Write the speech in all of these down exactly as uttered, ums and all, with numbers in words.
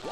Three,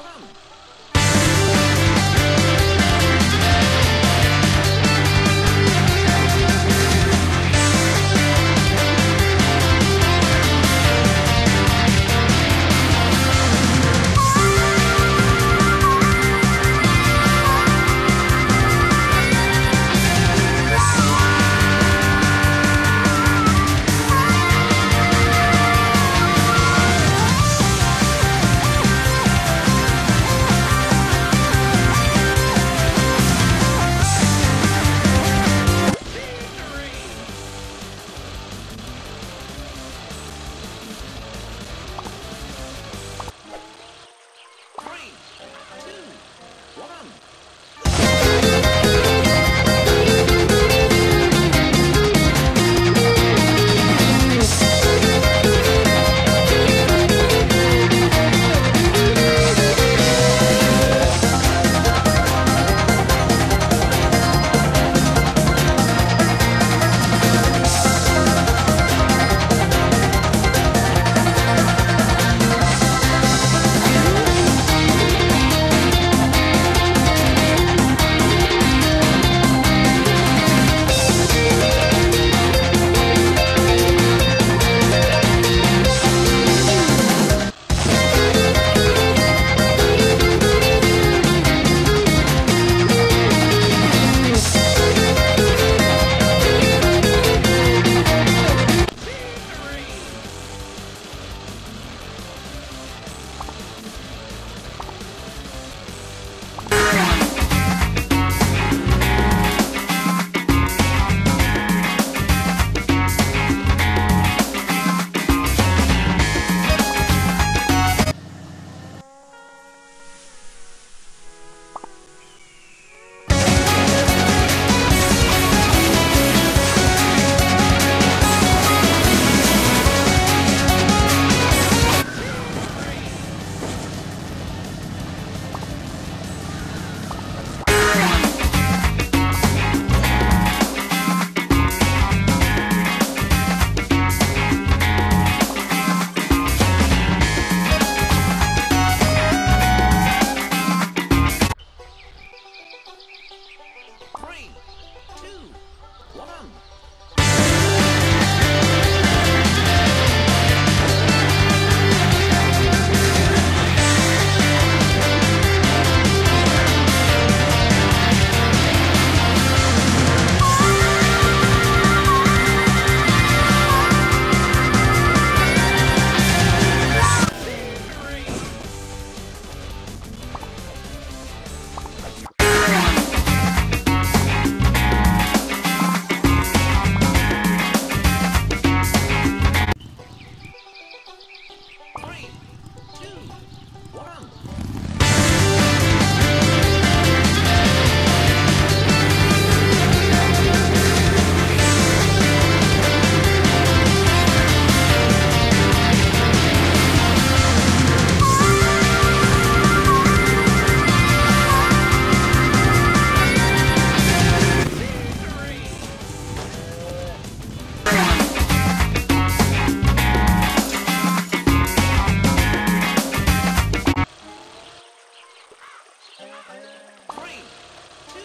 two,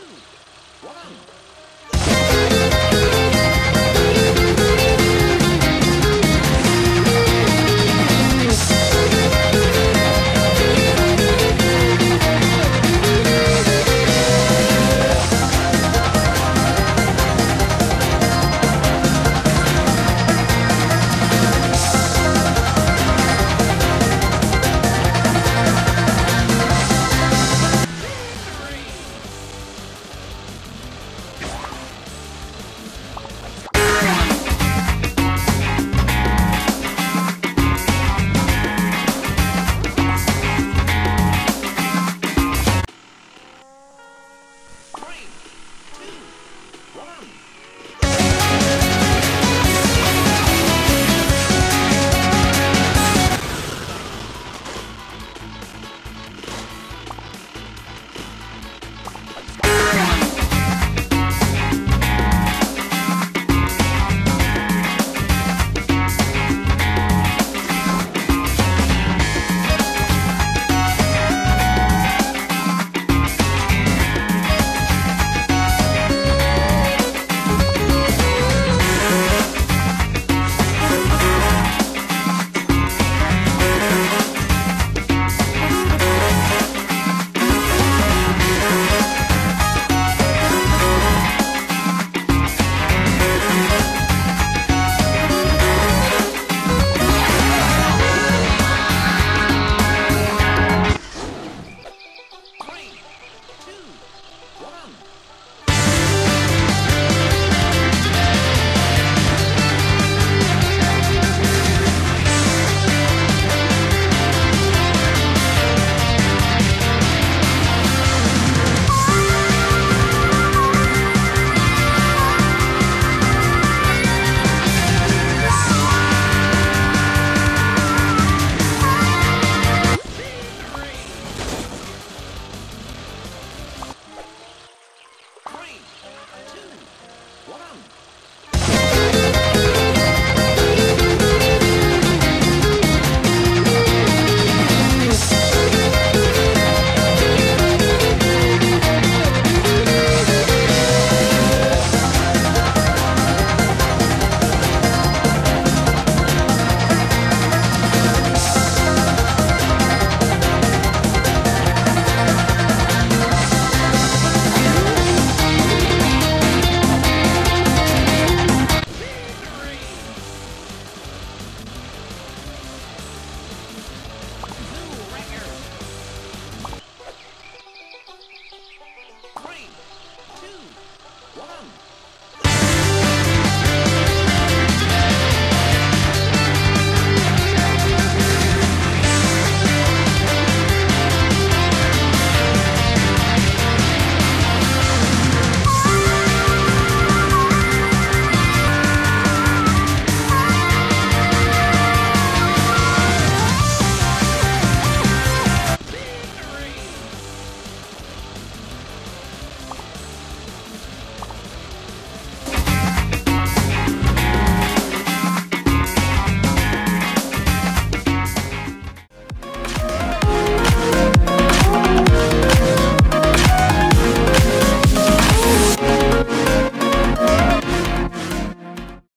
one.